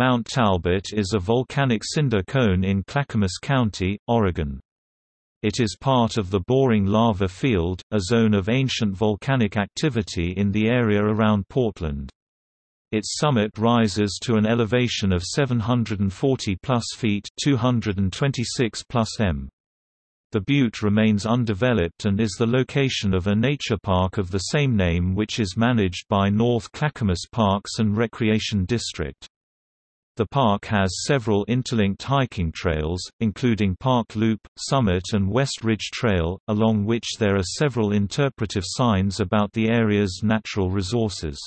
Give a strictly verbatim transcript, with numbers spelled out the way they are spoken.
Mount Talbert is a volcanic cinder cone in Clackamas County, Oregon. It is part of the Boring Lava Field, a zone of ancient volcanic activity in the area around Portland. Its summit rises to an elevation of seven hundred forty plus feet (two hundred twenty-six plus meters). The butte remains undeveloped and is the location of a nature park of the same name, which is managed by North Clackamas Parks and Recreation District. The park has several interlinked hiking trails, including Park Loop, Summit and West Ridge Trail, along which there are several interpretive signs about the area's natural resources.